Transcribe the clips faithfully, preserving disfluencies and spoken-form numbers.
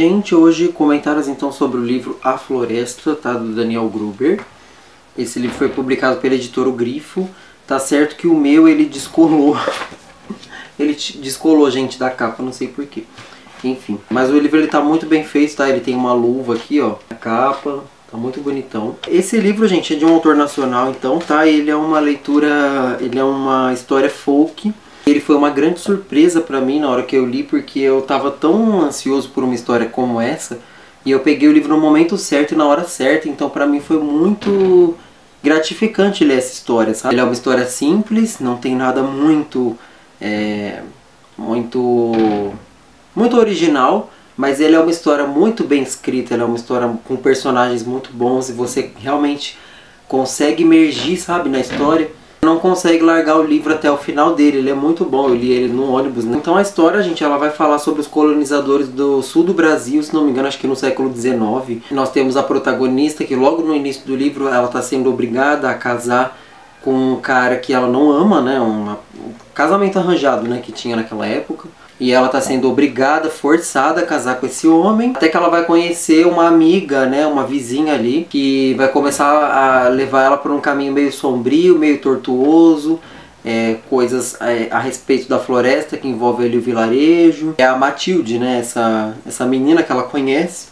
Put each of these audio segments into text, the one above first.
gente hoje comentários então sobre o livro A Floresta, tá, do Daniel Gruber. Esse livro foi publicado pela editora O Grifo. Tá certo que o meu ele descolou. Ele descolou, gente, da capa, não sei porquê. Enfim, mas o livro ele tá muito bem feito, tá? Ele tem uma luva aqui, ó, a capa, tá muito bonitão. Esse livro, gente, é de um autor nacional, então, tá? Ele é uma leitura, ele é uma história folk. Ele foi uma grande surpresa pra mim na hora que eu li, porque eu tava tão ansioso por uma história como essa, e eu peguei o livro no momento certo e na hora certa, então pra mim foi muito gratificante ler essa história, sabe? Ele é uma história simples, não tem nada muito... É, muito... muito original, mas ele é uma história muito bem escrita, ela é uma história com personagens muito bons e você realmente consegue emergir, sabe, na história. Não consegue largar o livro até o final dele, ele é muito bom, eu li ele no ônibus, né? Então a história, gente, ela vai falar sobre os colonizadores do sul do Brasil, se não me engano, acho que no século dezenove. Nós temos a protagonista que logo no início do livro ela está sendo obrigada a casar com um cara que ela não ama, né, um casamento arranjado, né, que tinha naquela época. E ela tá sendo obrigada, forçada a casar com esse homem. Até que ela vai conhecer uma amiga, né, uma vizinha ali, que vai começar a levar ela por um caminho meio sombrio, meio tortuoso. É, coisas a, a respeito da floresta que envolve ali o vilarejo. É a Mathilde, né, essa, essa menina que ela conhece.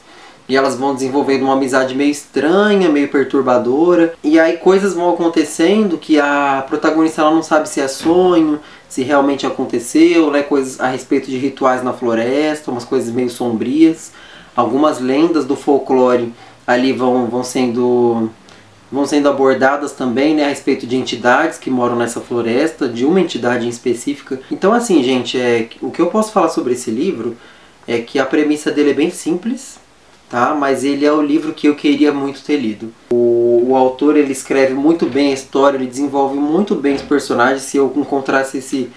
E elas vão desenvolvendo uma amizade meio estranha, meio perturbadora. E aí coisas vão acontecendo que a protagonista ela não sabe se é sonho, se realmente aconteceu, né? Coisas a respeito de rituais na floresta, umas coisas meio sombrias. Algumas lendas do folclore ali vão, vão, sendo, vão sendo abordadas também, né? A respeito de entidades que moram nessa floresta, de uma entidade em específica. Então assim, gente, é, o que eu posso falar sobre esse livro é que a premissa dele é bem simples, tá? Mas ele é o livro que eu queria muito ter lido. O, o autor ele escreve muito bem a história, ele desenvolve muito bem os personagens. Se eu encontrasse esse,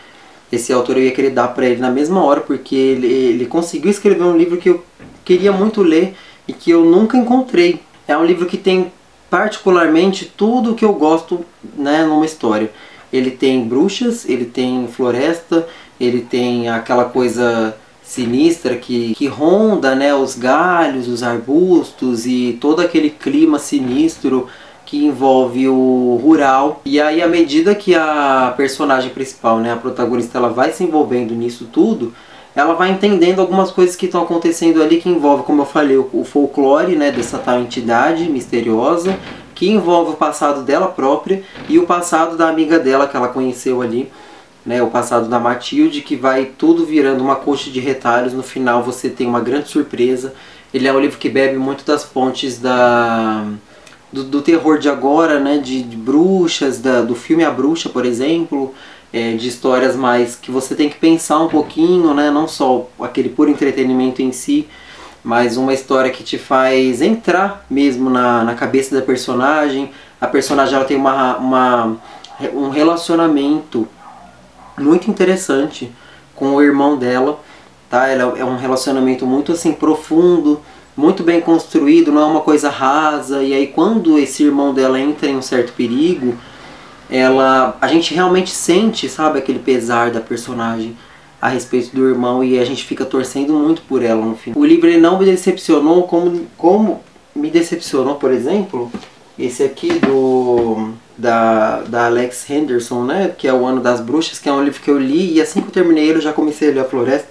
esse autor, eu ia querer dar pra ele na mesma hora, porque ele, ele conseguiu escrever um livro que eu queria muito ler e que eu nunca encontrei. É um livro que tem particularmente tudo o que eu gosto, né, numa história. Ele tem bruxas, ele tem floresta, ele tem aquela coisa sinistra que, que ronda, né, os galhos, os arbustos e todo aquele clima sinistro que envolve o rural. E aí à medida que a personagem principal, né, a protagonista, ela vai se envolvendo nisso tudo, ela vai entendendo algumas coisas que estão acontecendo ali que envolve, como eu falei, o, o folclore, né, dessa tal entidade misteriosa, que envolve o passado dela própria e o passado da amiga dela que ela conheceu ali. Né, o passado da Mathilde, que vai tudo virando uma coxa de retalhos. No final você tem uma grande surpresa. Ele é um livro que bebe muito das fontes da, do, do terror de agora, né, de, de bruxas, da, do filme A Bruxa, por exemplo, é, de histórias mais que você tem que pensar um pouquinho, né, não só aquele puro entretenimento em si, mas uma história que te faz entrar mesmo na, na cabeça da personagem. A personagem ela tem uma, uma, um relacionamento muito interessante com o irmão dela, tá? Ela é um relacionamento muito assim profundo, muito bem construído, não é uma coisa rasa. E aí quando esse irmão dela entra em um certo perigo, ela, a gente realmente sente, sabe, aquele pesar da personagem a respeito do irmão, e a gente fica torcendo muito por ela no fim. O livro ele não me decepcionou como, como me decepcionou, por exemplo, esse aqui do... Da, da Alex Henderson, né, que é o Ano das Bruxas, que é um livro que eu li e assim que eu terminei ele eu já comecei a ler A Floresta,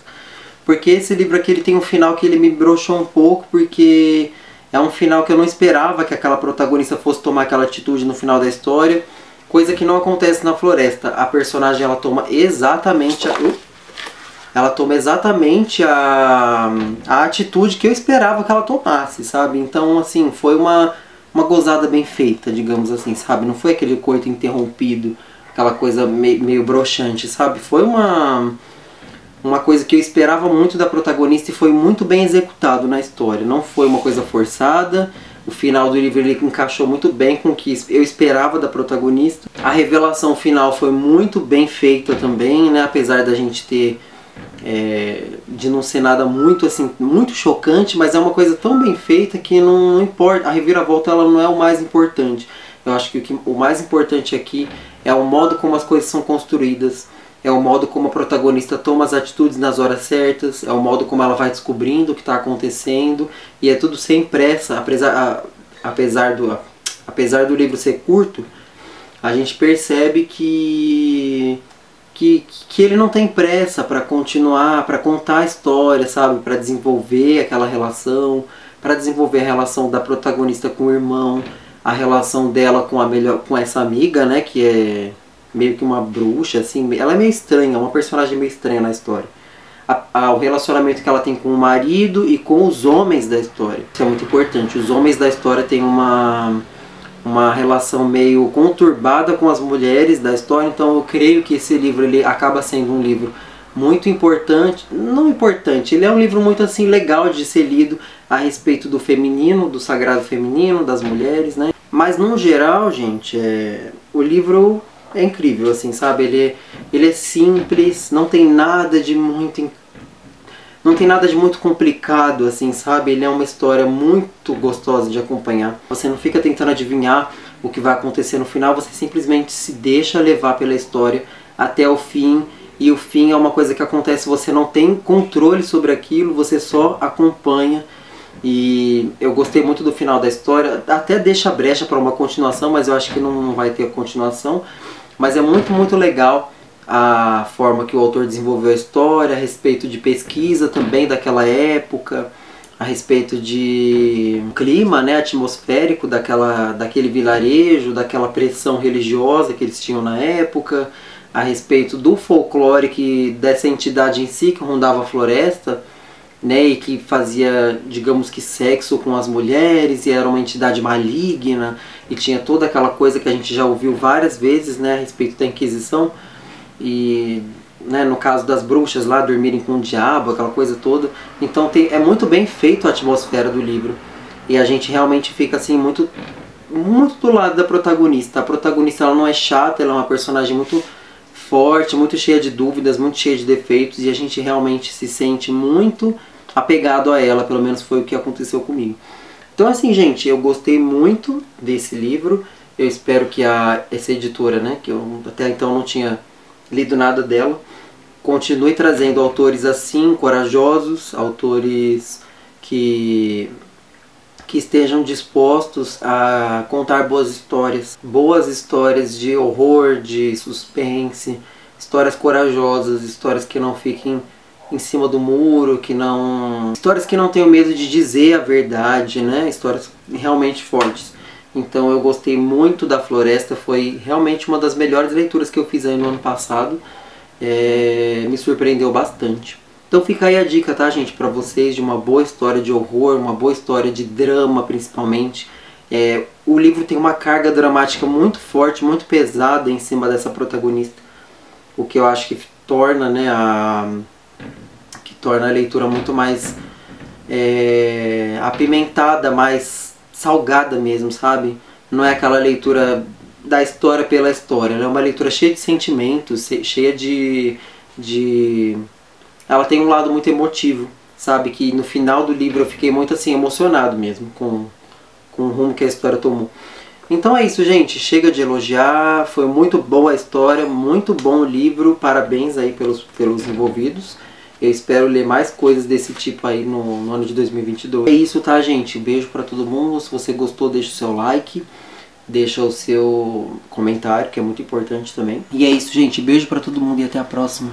porque esse livro aqui ele tem um final que ele me broxou um pouco, porque é um final que eu não esperava que aquela protagonista fosse tomar aquela atitude no final da história, coisa que não acontece na Floresta. A personagem ela toma exatamente a, ela toma exatamente a, a atitude que eu esperava que ela tomasse, sabe? Então assim, foi uma uma gozada bem feita, digamos assim, sabe? Não foi aquele coito interrompido, aquela coisa meio, meio broxante, sabe? Foi uma, uma coisa que eu esperava muito da protagonista e foi muito bem executado na história. Não foi uma coisa forçada. O final do livro ele encaixou muito bem com o que eu esperava da protagonista. A revelação final foi muito bem feita também, né? Apesar da gente ter... É, de não ser nada muito assim, muito chocante, mas é uma coisa tão bem feita que não, não importa. A reviravolta ela não é o mais importante. Eu acho que o, que o mais importante aqui é o modo como as coisas são construídas, é o modo como a protagonista toma as atitudes nas horas certas, é o modo como ela vai descobrindo o que está acontecendo, e é tudo sem pressa, apesar, a, apesar, do, a, apesar do livro ser curto, a gente percebe que, que, que ele não tem pressa para continuar, para contar a história, sabe, para desenvolver aquela relação, para desenvolver a relação da protagonista com o irmão, a relação dela com, a melhor, com essa amiga, né, que é meio que uma bruxa, assim, ela é meio estranha, é uma personagem meio estranha na história. A, a, o relacionamento que ela tem com o marido e com os homens da história. Isso é muito importante, os homens da história têm uma, uma relação meio conturbada com as mulheres da história, então eu creio que esse livro ele acaba sendo um livro muito importante, não importante, ele é um livro muito assim legal de ser lido a respeito do feminino, do sagrado feminino, das mulheres, né? Mas no geral, gente, é... o livro é incrível, assim, sabe? Ele é, ele é simples, não tem nada de muito, não tem nada de muito complicado, assim, sabe? Ele é uma história muito gostosa de acompanhar. Você não fica tentando adivinhar o que vai acontecer no final, você simplesmente se deixa levar pela história até o fim. E o fim é uma coisa que acontece, você não tem controle sobre aquilo, você só acompanha. E eu gostei muito do final da história, até deixa brecha para uma continuação, mas eu acho que não vai ter continuação. Mas é muito, muito legal a forma que o autor desenvolveu a história, a respeito de pesquisa também daquela época, a respeito de clima, né, atmosférico daquela, daquele vilarejo, daquela pressão religiosa que eles tinham na época, a respeito do folclore, que, dessa entidade em si que rondava a floresta, né, e que fazia, digamos que, sexo com as mulheres, e era uma entidade maligna, e tinha toda aquela coisa que a gente já ouviu várias vezes, né, a respeito da Inquisição, e né, no caso das bruxas lá, dormirem com o diabo, aquela coisa toda. Então tem, é muito bem feito a atmosfera do livro, e a gente realmente fica assim muito, muito do lado da protagonista. A protagonista ela não é chata, ela é uma personagem muito forte, muito cheia de dúvidas, muito cheia de defeitos, e a gente realmente se sente muito apegado a ela, pelo menos foi o que aconteceu comigo. Então assim, gente, eu gostei muito desse livro, eu espero que a, essa editora, né, que eu até então não tinha lido nada dela, continue trazendo autores assim, corajosos, autores que, que estejam dispostos a contar boas histórias. Boas histórias de horror, de suspense, histórias corajosas, histórias que não fiquem em cima do muro, que não... histórias que não tenham medo de dizer a verdade, né? Histórias realmente fortes. Então eu gostei muito da Floresta, foi realmente uma das melhores leituras que eu fiz aí no ano passado. É... me surpreendeu bastante. Então fica aí a dica, tá, gente, pra vocês, de uma boa história de horror, uma boa história de drama, principalmente. É, o livro tem uma carga dramática muito forte, muito pesada em cima dessa protagonista, o que eu acho que torna, né, a, que torna a leitura muito mais é, apimentada, mais salgada mesmo, sabe? Não é aquela leitura da história pela história, ela é uma leitura cheia de sentimentos, cheia de... de... ela tem um lado muito emotivo, sabe? Que no final do livro eu fiquei muito assim, emocionado mesmo com, com o rumo que a história tomou. Então é isso, gente. Chega de elogiar. Foi muito boa a história, muito bom o livro. Parabéns aí pelos, pelos envolvidos. Eu espero ler mais coisas desse tipo aí no, no ano de dois mil e vinte e dois. É isso, tá, gente? Beijo pra todo mundo. Se você gostou, deixa o seu like. Deixa o seu comentário, que é muito importante também. E é isso, gente. Beijo pra todo mundo e até a próxima.